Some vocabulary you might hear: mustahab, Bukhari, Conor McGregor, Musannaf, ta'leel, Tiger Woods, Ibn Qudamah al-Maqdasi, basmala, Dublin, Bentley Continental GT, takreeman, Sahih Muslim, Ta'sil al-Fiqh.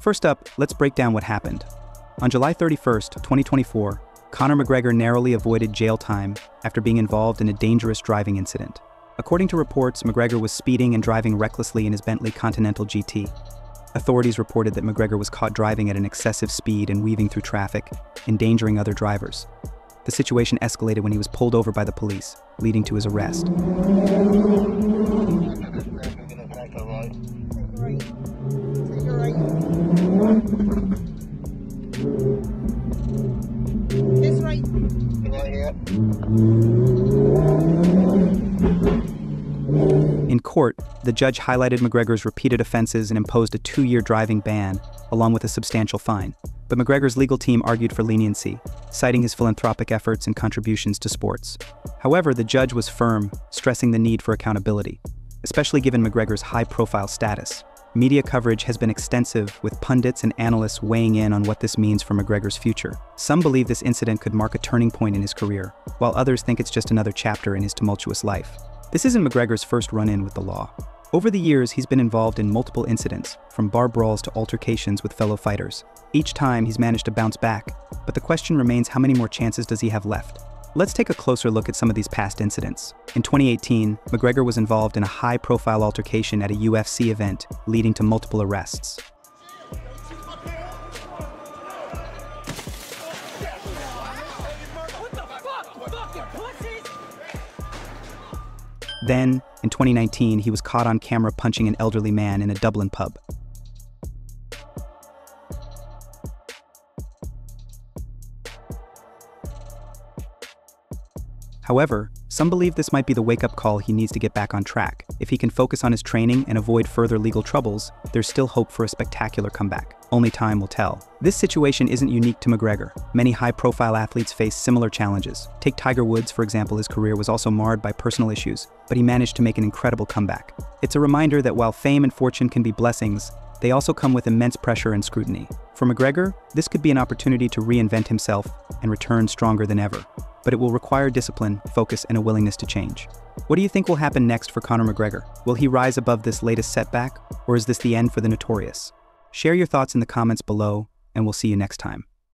First up, let's break down what happened. On July 31st, 2024, Conor McGregor narrowly avoided jail time after being involved in a dangerous driving incident. According to reports, McGregor was speeding and driving recklessly in his Bentley Continental GT. Authorities reported that McGregor was caught driving at an excessive speed and weaving through traffic, endangering other drivers. The situation escalated when he was pulled over by the police, leading to his arrest. In court, the judge highlighted McGregor's repeated offenses and imposed a 2-year driving ban, along with a substantial fine. But McGregor's legal team argued for leniency, citing his philanthropic efforts and contributions to sports. However, the judge was firm, stressing the need for accountability, especially given McGregor's high-profile status. Media coverage has been extensive, with pundits and analysts weighing in on what this means for McGregor's future. Some believe this incident could mark a turning point in his career, while others think it's just another chapter in his tumultuous life. This isn't McGregor's first run-in with the law. Over the years, he's been involved in multiple incidents, from bar brawls to altercations with fellow fighters. Each time, he's managed to bounce back, but the question remains, how many more chances does he have left? Let's take a closer look at some of these past incidents. In 2018, McGregor was involved in a high-profile altercation at a UFC event, leading to multiple arrests. Then, in 2019, he was caught on camera punching an elderly man in a Dublin pub. However, some believe this might be the wake-up call he needs to get back on track. If he can focus on his training and avoid further legal troubles, there's still hope for a spectacular comeback. Only time will tell. This situation isn't unique to McGregor. Many high-profile athletes face similar challenges. Take Tiger Woods, for example. His career was also marred by personal issues, but he managed to make an incredible comeback. It's a reminder that while fame and fortune can be blessings, they also come with immense pressure and scrutiny. For McGregor, this could be an opportunity to reinvent himself and return stronger than ever. But it will require discipline, focus, and a willingness to change. What do you think will happen next for Conor McGregor? Will he rise above this latest setback, or is this the end for the notorious? Share your thoughts in the comments below, and we'll see you next time.